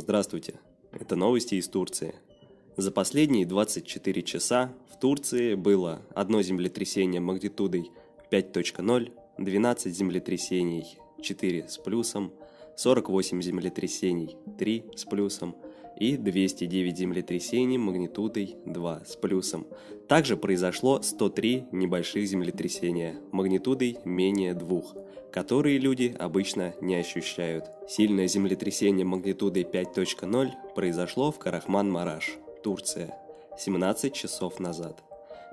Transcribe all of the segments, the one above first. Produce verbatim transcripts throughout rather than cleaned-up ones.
Здравствуйте, это новости из Турции. За последние двадцать четыре часа в Турции было одно землетрясение магнитудой пять точка ноль, двенадцать землетрясений четыре с плюсом, сорок восемь землетрясений три с плюсом и двести девять землетрясений магнитудой два с плюсом. Также произошло сто три небольших землетрясения магнитудой менее двух, которые люди обычно не ощущают. Сильное землетрясение магнитудой пять точка ноль произошло в Кахраманмараш, Турция, семнадцать часов назад.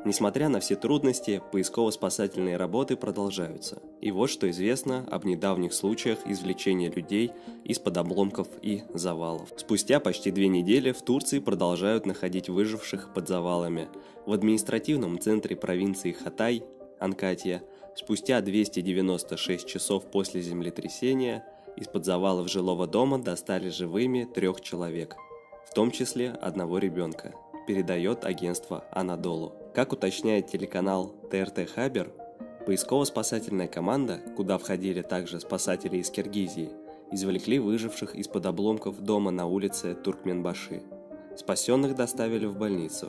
Несмотря на все трудности, поисково-спасательные работы продолжаются. И вот что известно об недавних случаях извлечения людей из-под обломков и завалов. Спустя почти две недели в Турции продолжают находить выживших под завалами. В административном центре провинции Хатай, Анкатья, спустя двести девяносто шесть часов после землетрясения из-под завалов жилого дома достали живыми трех человек, в том числе одного ребенка, передает агентство «Анадолу». Как уточняет телеканал Т Р Т Хабер, поисково-спасательная команда, куда входили также спасатели из Киргизии, извлекли выживших из-под обломков дома на улице Туркменбаши. Спасенных доставили в больницу,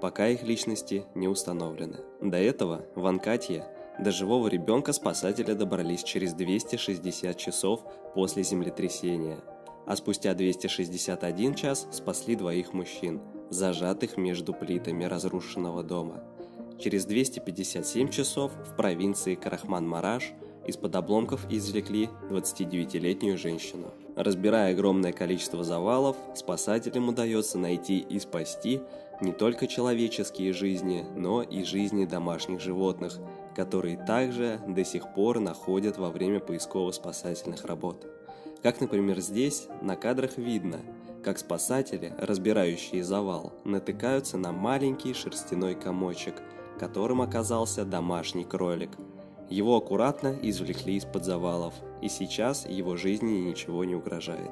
пока их личности не установлены. До этого в Анкатье до живого ребенка спасатели добрались через двести шестьдесят часов после землетрясения, а спустя двести шестьдесят один час спасли двоих мужчин, зажатых между плитами разрушенного дома. Через двести пятьдесят семь часов в провинции Кахраманмараш из-под обломков извлекли двадцатидевятилетнюю женщину. Разбирая огромное количество завалов, спасателям удается найти и спасти не только человеческие жизни, но и жизни домашних животных, которые также до сих пор находят во время поисково-спасательных работ. Как, например, здесь на кадрах видно, как спасатели, разбирающие завал, натыкаются на маленький шерстяной комочек, которым оказался домашний кролик. Его аккуратно извлекли из-под завалов, и сейчас его жизни ничего не угрожает.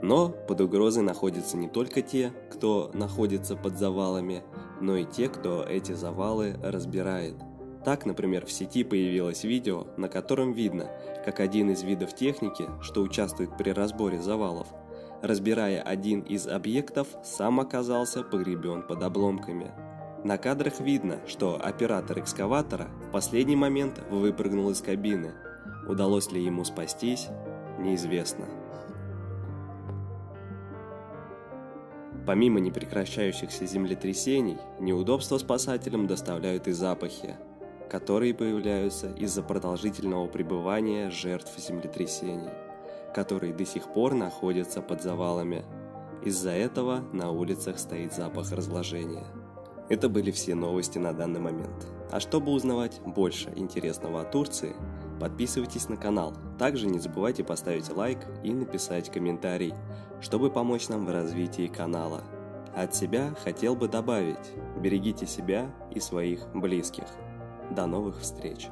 Но под угрозой находятся не только те, кто находится под завалами, но и те, кто эти завалы разбирает. Так, например, в сети появилось видео, на котором видно, как один из видов техники, что участвует при разборе завалов, разбирая один из объектов, сам оказался погребен под обломками. На кадрах видно, что оператор экскаватора в последний момент выпрыгнул из кабины. Удалось ли ему спастись, неизвестно. Помимо непрекращающихся землетрясений, неудобства спасателям доставляют и запахи, которые появляются из-за продолжительного пребывания жертв землетрясений, которые до сих пор находятся под завалами. Из-за этого на улицах стоит запах разложения. Это были все новости на данный момент. А чтобы узнавать больше интересного о Турции, подписывайтесь на канал. Также не забывайте поставить лайк и написать комментарий, чтобы помочь нам в развитии канала. От себя хотел бы добавить: берегите себя и своих близких. До новых встреч!